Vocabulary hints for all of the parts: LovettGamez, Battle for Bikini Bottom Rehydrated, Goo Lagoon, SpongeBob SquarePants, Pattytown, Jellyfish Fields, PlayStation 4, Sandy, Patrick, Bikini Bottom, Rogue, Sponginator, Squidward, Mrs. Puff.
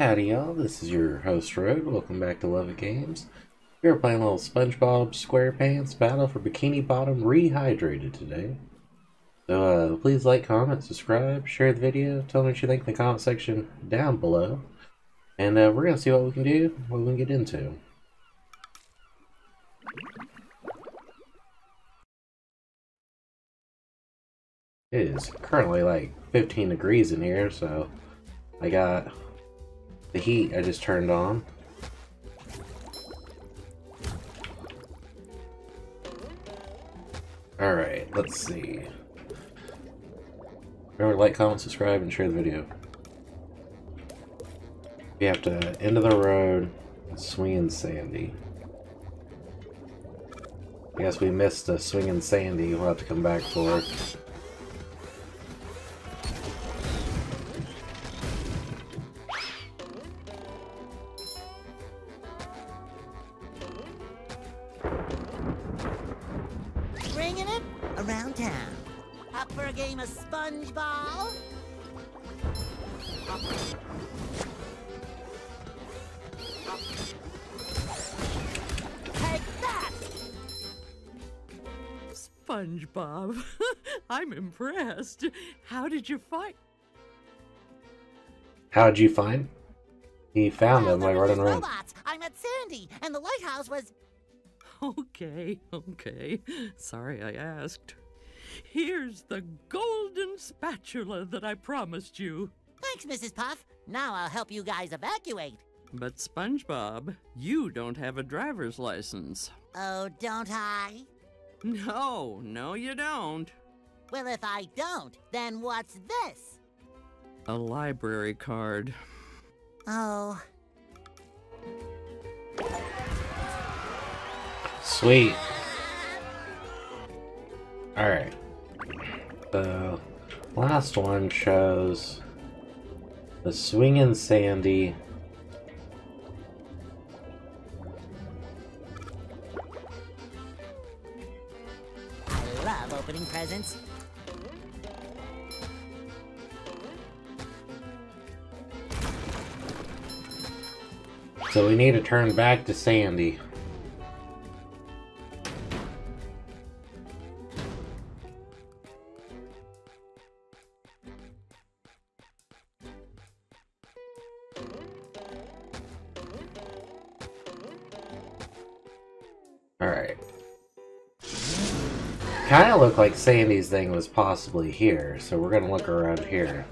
Howdy y'all, this is your host Rogue, welcome back to LovettGamez. We're playing a little SpongeBob SquarePants Battle for Bikini Bottom Rehydrated today. So please like, comment, subscribe, share the video, tell me what you think in the comment section down below. And we're going to see what we can do, what we can get into. It is currently like 15 degrees in here, so I got the heat I just turned on. Alright, let's see. Remember to like, comment, subscribe, and share the video. We have to end of the road swinging Sandy. I guess we missed a swinging Sandy, we'll have to come back for it. SpongeBob, I'm impressed. How did you find? How'd you find? He found them by running around. I met Sandy, and the lighthouse was. Okay. Sorry I asked. Here's the golden spatula that I promised you. Thanks, Mrs. Puff. Now I'll help you guys evacuate. But SpongeBob, you don't have a driver's license. Oh, don't I? No, you don't. Well, if I don't, then what's this? A library card. Oh. Sweet. Alright. The last one shows the swingin' Sandy. Opening presents. So we need to turn back to Sandy. Kind of looked like Sandy's thing was possibly here, so we're gonna look around here.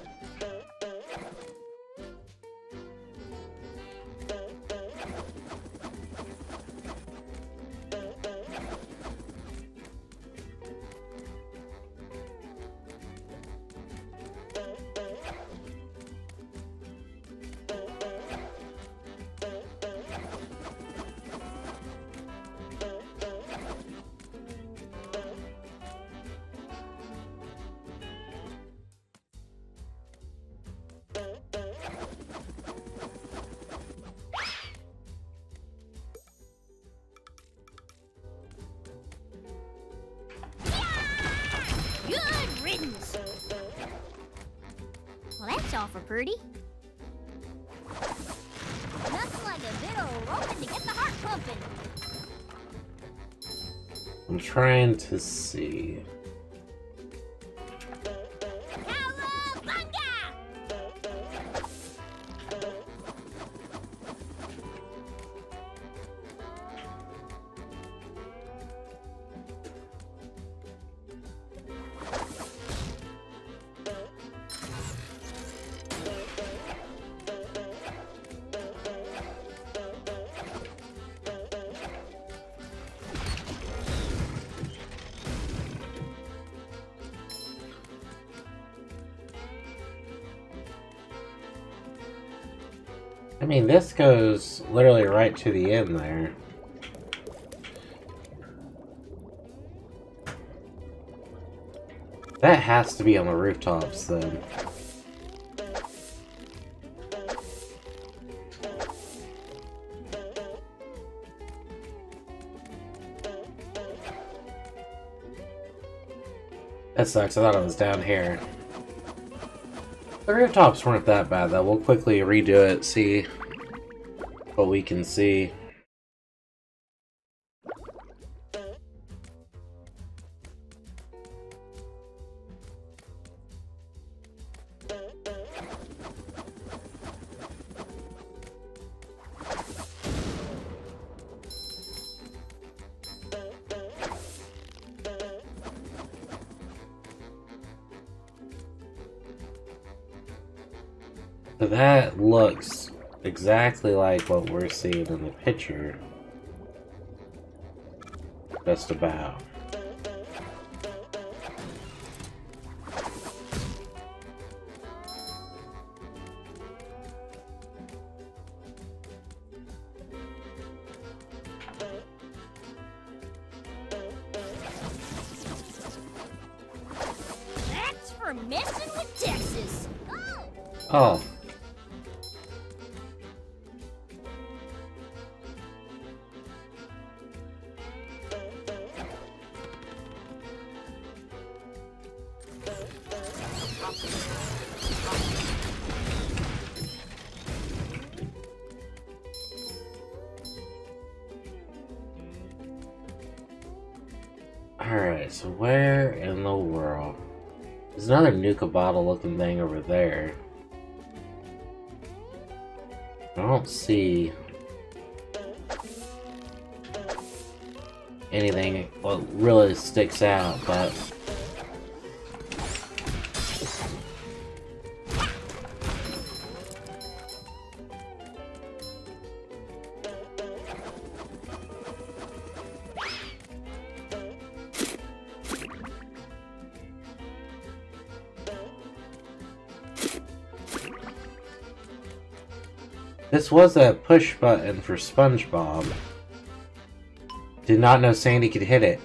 Pretty. Nothing like a bit of roping to get the heart pumping. I'm trying to see. I mean, this goes literally right to the end there. That has to be on the rooftops, then. That sucks, I thought it was down here. The rooftops weren't that bad though. We'll quickly redo it, see what we can see. That looks exactly like what we're seeing in the picture. Just about. That's for messing with Texas. Oh. Alright, so where in the world? There's another Nuka bottle looking thing over there. I don't see anything what really sticks out, but this was a push button for SpongeBob. Did not know Sandy could hit it.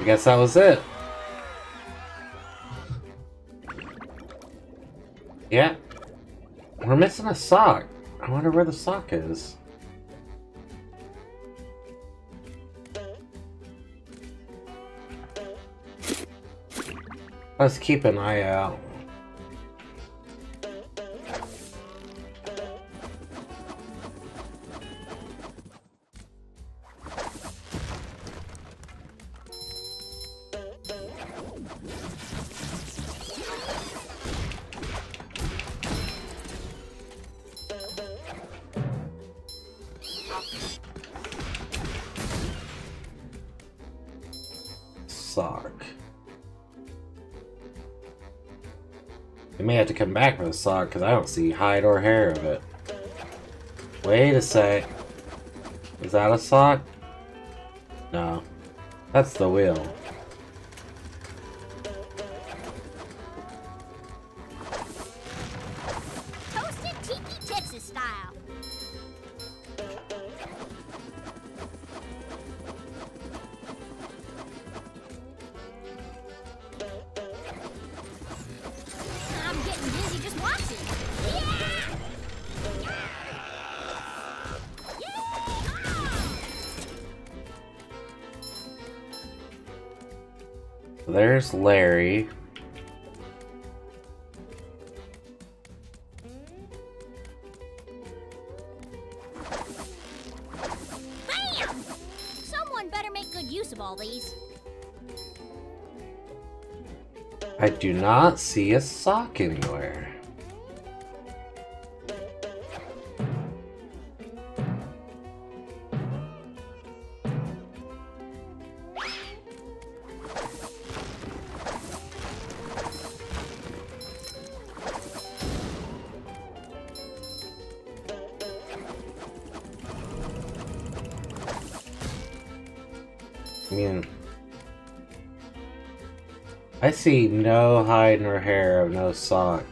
I guess that was it. Yeah. We're missing a sock. I wonder where the sock is. Let's keep an eye out. Sock. We may have to come back for the sock because I don't see hide or hair of it. Wait a sec. Is that a sock? No. That's the wheel. Toasted Tiki Texas style. There's Larry. Bam! Someone better make good use of all these. I do not see a sock anywhere. I see no hide nor hair of no sock.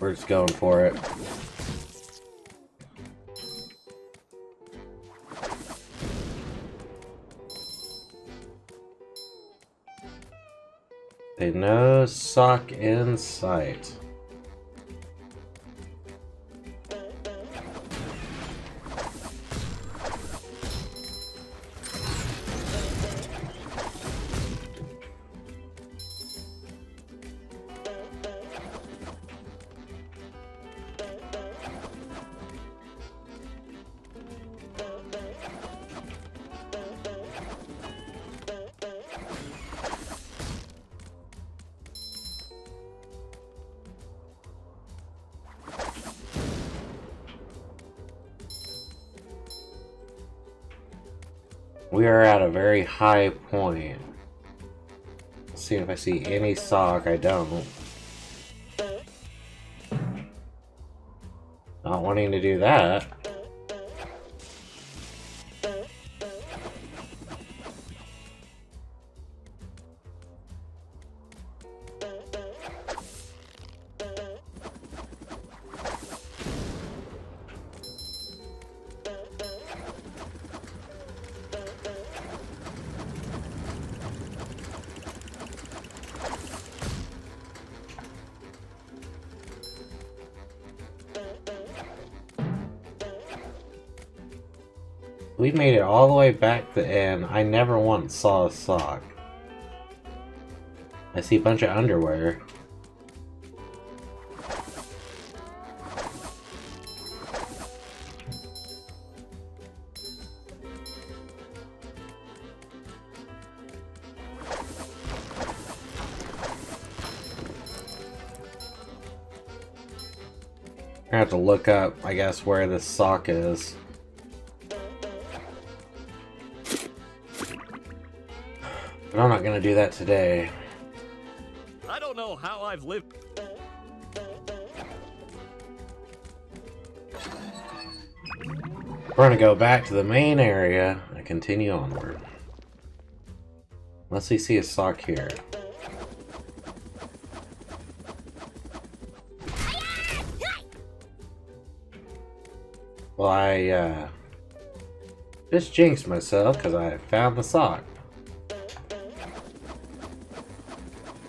We're just going for it. They no sock in sight. We are at a very high point. Let's see if I see any sock. I don't. Not wanting to do that. We made it all the way back to the end. I never once saw a sock. I see a bunch of underwear. I have to look up, I guess, where this sock is. But I'm not gonna do that today. I don't know how I've lived. We're gonna go back to the main area and continue onward. Unless we see a sock here. Well, I just jinxed myself because I found the sock.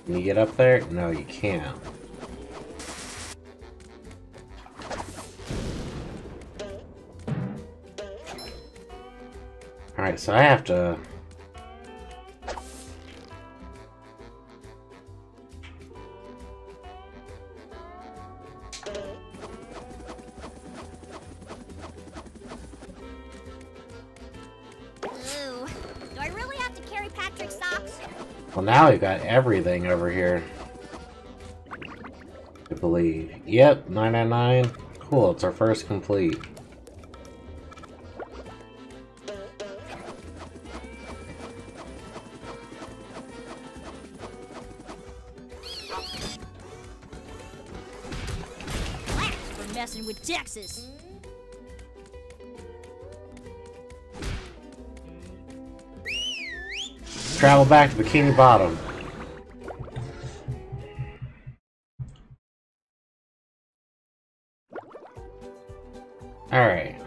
Can you get up there? No, you can't. Alright, so I have to... Well, now we've got everything over here, I believe. Yep, 999. Cool, it's our first complete. Blast for messing with Texas. Travel back to Bikini Bottom. Alright.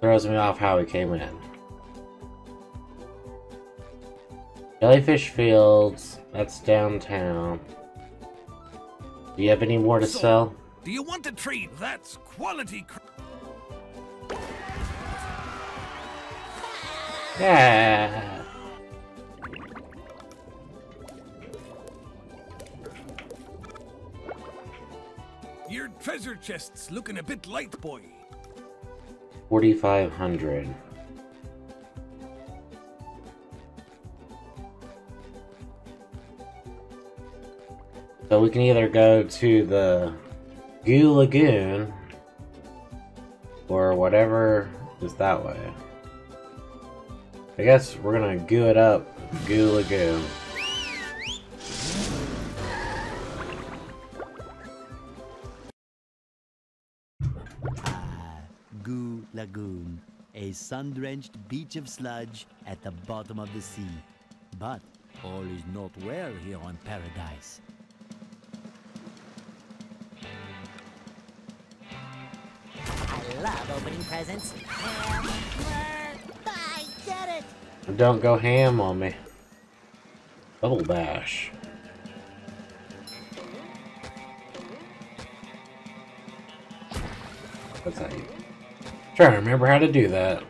Throws me off how we came in. Jellyfish Fields, that's downtown. Do you have any more to sell? Do you want a treat? That's quality. Yeah. Your treasure chest's looking a bit light, boy. 4,500. So we can either go to the Goo Lagoon or whatever is that way. I guess we're gonna goo it up, Goo Lagoon. Goo Lagoon, a sun-drenched beach of sludge at the bottom of the sea. But all is not well here on Paradise. I love opening presents. I get it! Don't go ham on me. Bubble bash. That's how you... Trying to remember how to do that.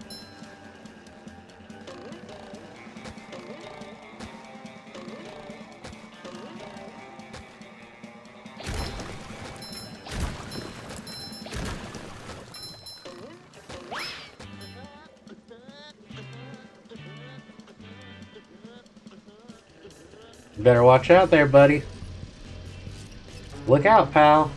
Better watch out there, buddy. Look out, pal.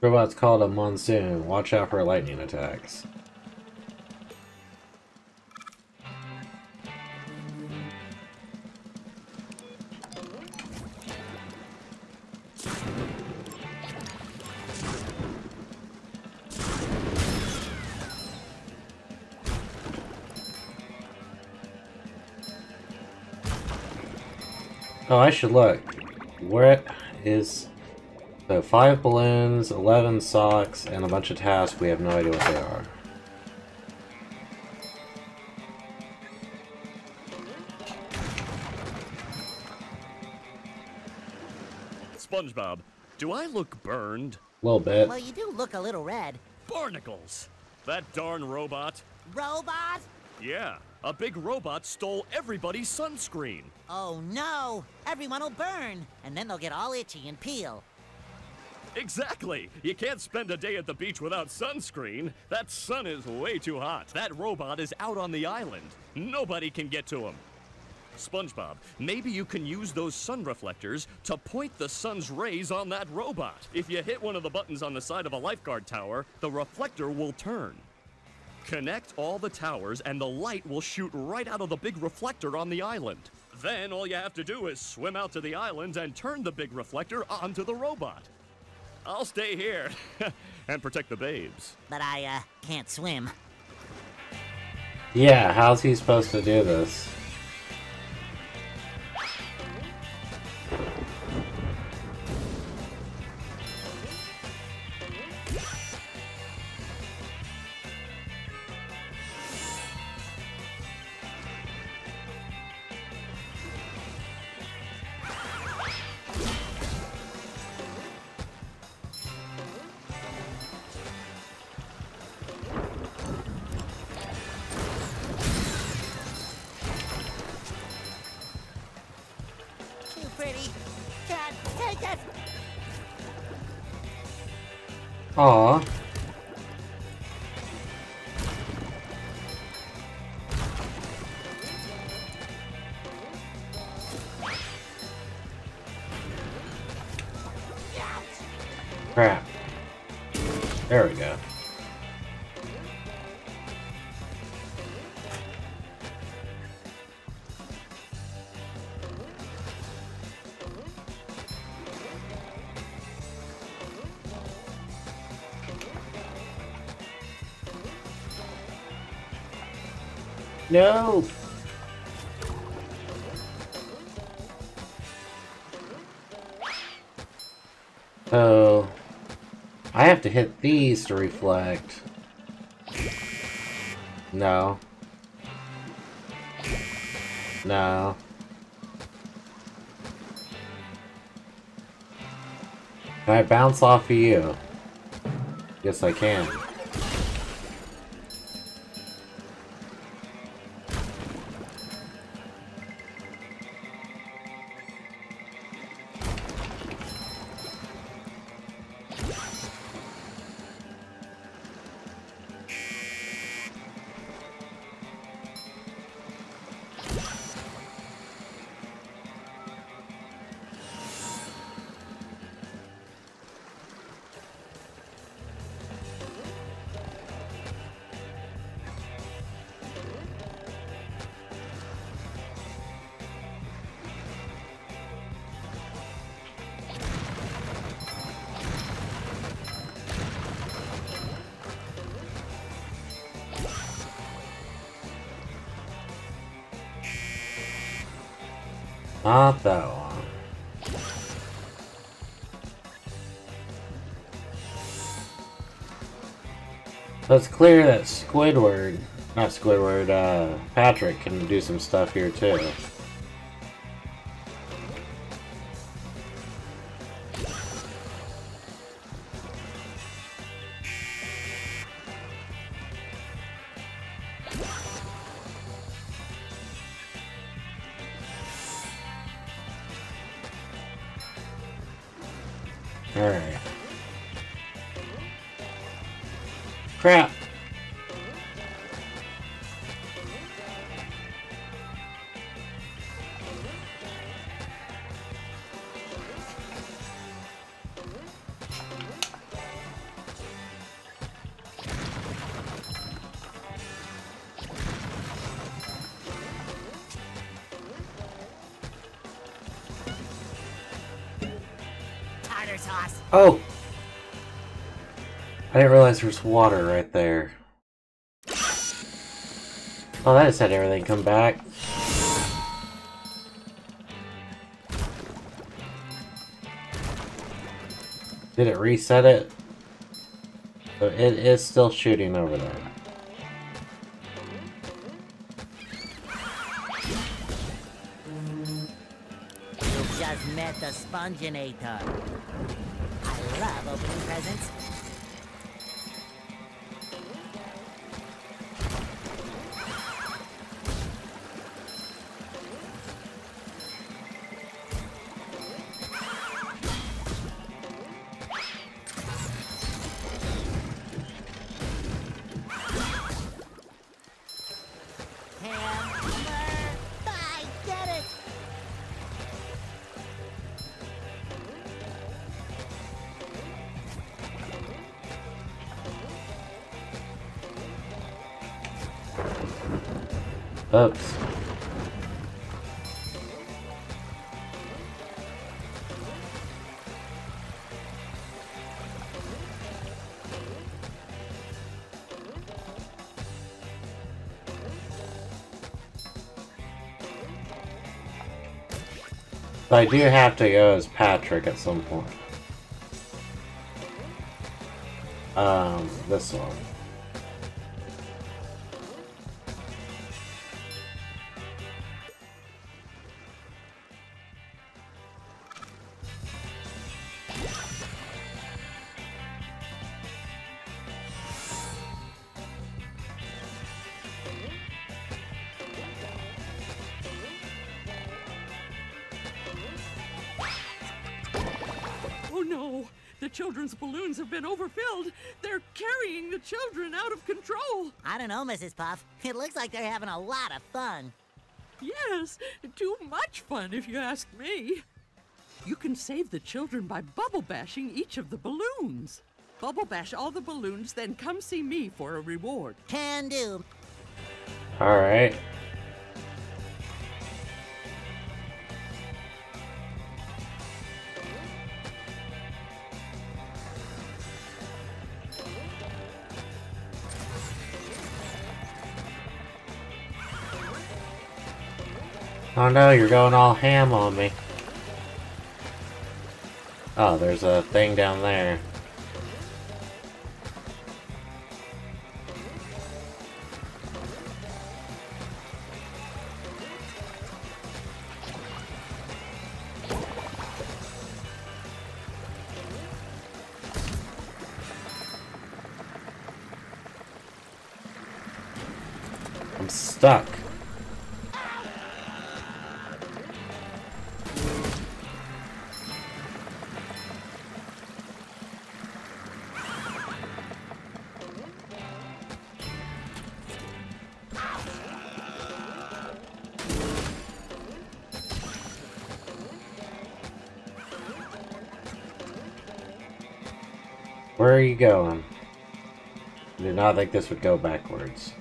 Robot's called a monsoon. Watch out for lightning attacks. Oh, I should look. Where is... So 5 balloons, 11 socks, and a bunch of tasks. We have no idea what they are. SpongeBob, do I look burned? A little bit. Well, you do look a little red. Barnacles! That darn robot. Robot? Yeah. A big robot stole everybody's sunscreen. Oh no! Everyone will burn, and then they'll get all itchy and peel. Exactly! You can't spend a day at the beach without sunscreen. That sun is way too hot. That robot is out on the island. Nobody can get to him. SpongeBob, maybe you can use those sun reflectors to point the sun's rays on that robot. If you hit one of the buttons on the side of a lifeguard tower, the reflector will turn. Connect all the towers and the light will shoot right out of the big reflector on the island. Then all you have to do is swim out to the island and turn the big reflector onto the robot. I'll stay here and protect the babes. But I can't swim. Yeah, how's he supposed to do this? Aww. Crap. There we go. No! So... I have to hit these to reflect. No. No. Can I bounce off of you? Yes, I can. Not that one. So it's clear that Squidward, Patrick can do some stuff here too. Alright. Crap! Oh! I didn't realize there was water right there. Oh, that just had everything come back. Did it reset it? So it is still shooting over there. You just met the Sponginator. I love opening presents. Oops. So I do have to go as Patrick at some point. This one. The children's balloons have been overfilled. They're carrying the children out of control. I don't know, Mrs. Puff. It looks like they're having a lot of fun. Yes, too much fun if you ask me. You can save the children by bubble bashing each of the balloons. Bubble bash all the balloons, then come see me for a reward. Can do. All right. Oh no, you're going all ham on me. Oh, there's a thing down there. I'm stuck. Where are you going? I did not think this would go backwards.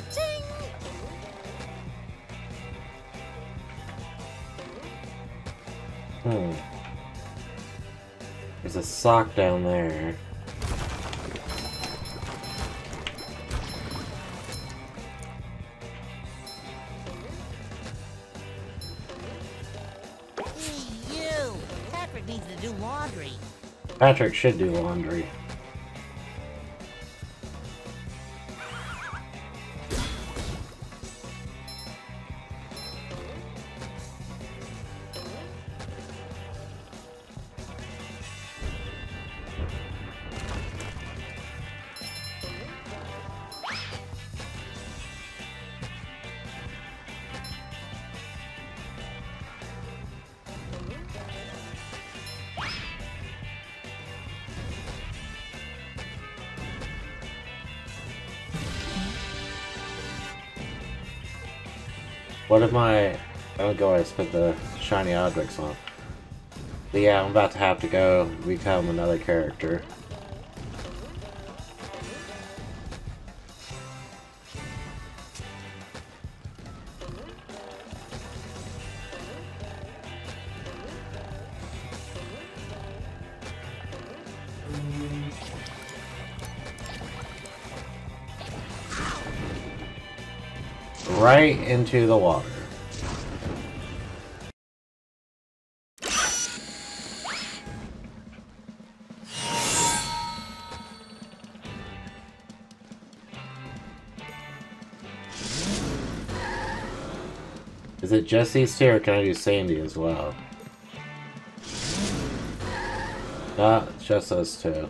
Cha-ching! Hmm. There's a sock down there. You! Patrick needs to do laundry. Patrick should do laundry. What if my... oh god, I spent the shiny objects on. But yeah, I'm about to have to go become another character. Right into the water. Is it just these two, or can I do Sandy as well? Ah, it's just those two.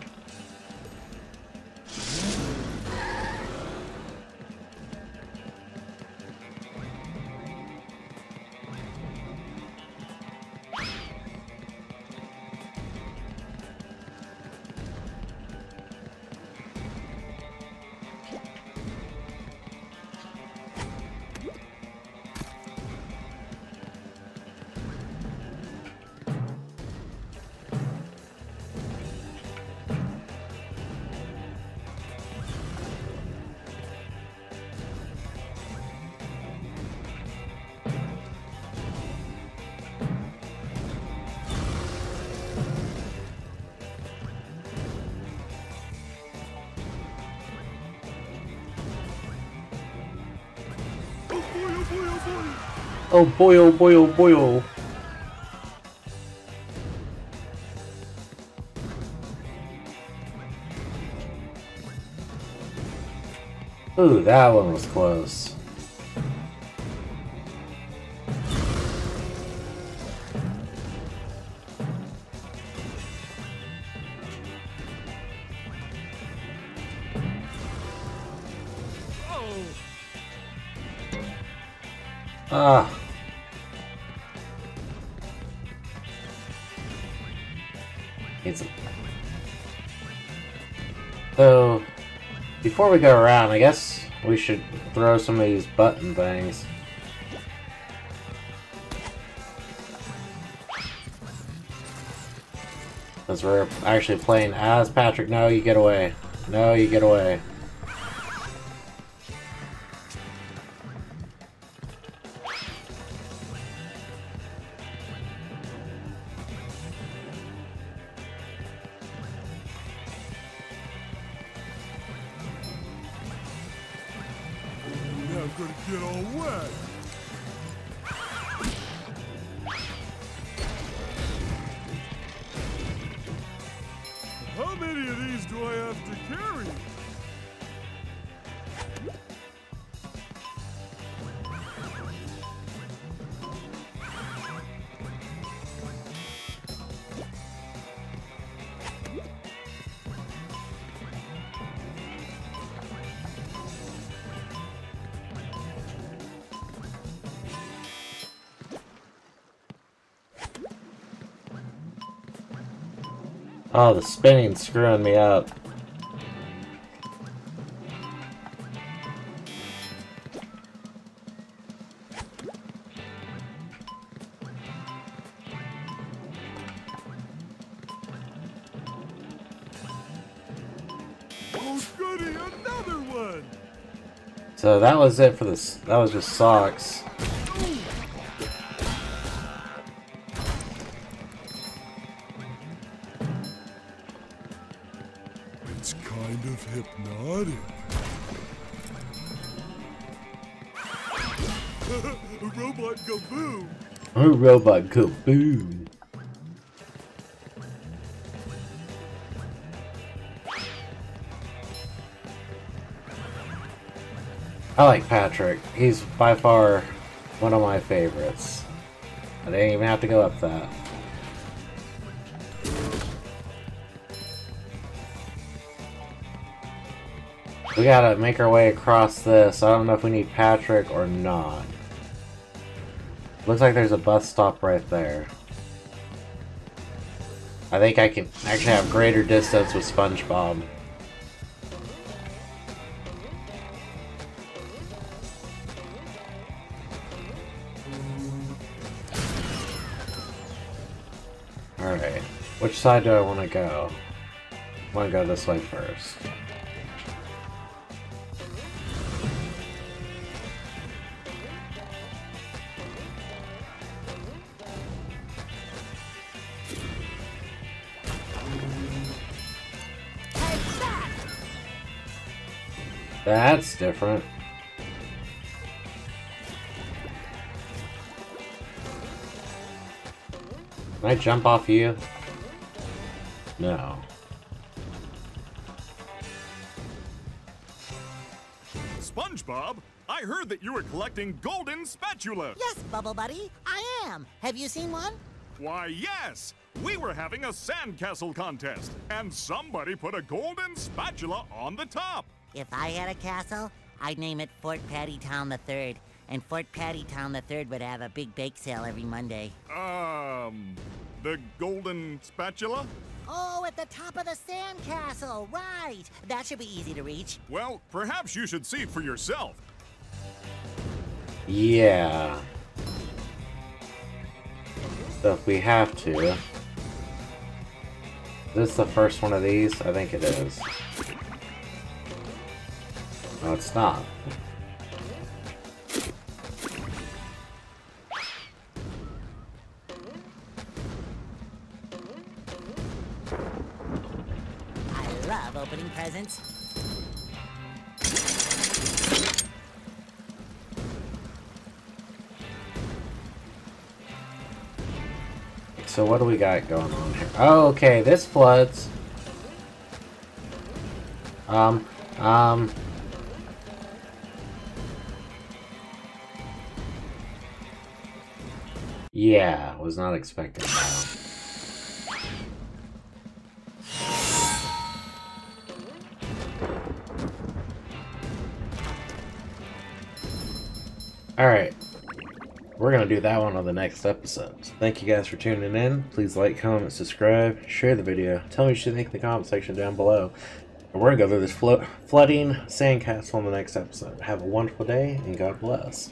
Oh boy, oh boy, oh boy, oh. Ooh, that one was close. Ah. It's... so, before we go around, I guess we should throw some of these button things. Because we're actually playing as Patrick. No, you get away. No, you get away. Oh, the spinning's screwing me up. Oh goody, another one! So that was it for this. That was just socks. It's kind of hypnotic. Robot kaboom! Oh, robot kaboom! I like Patrick. He's by far one of my favorites. I didn't even have to go up that. We gotta make our way across this. I don't know if we need Patrick or not. Looks like there's a bus stop right there. I think I can actually have greater distance with SpongeBob. Alright, which side do I want to go? I want to go this way first. That's different. Can I jump off you? No. SpongeBob, I heard that you were collecting golden spatulas. Yes, Bubble Buddy, I am. Have you seen one? Why, yes. We were having a sandcastle contest, and somebody put a golden spatula on the top. If I had a castle, I'd name it Fort Pattytown III, and Fort Pattytown III would have a big bake sale every Monday. The golden spatula? Oh, at the top of the sand castle, right. That should be easy to reach. Well, perhaps you should see for yourself. Yeah. So if we have to. Is this the first one of these? I think it is. No, it's not. I love opening presents. So what do we got going on here? Oh, okay, this floods. Yeah, was not expecting that. Alright, we're gonna do that one on the next episode. Thank you guys for tuning in. Please like, comment, subscribe, share the video. Tell me what you think in the comment section down below. And we're gonna go through this flooding sandcastle in the next episode. Have a wonderful day, and God bless.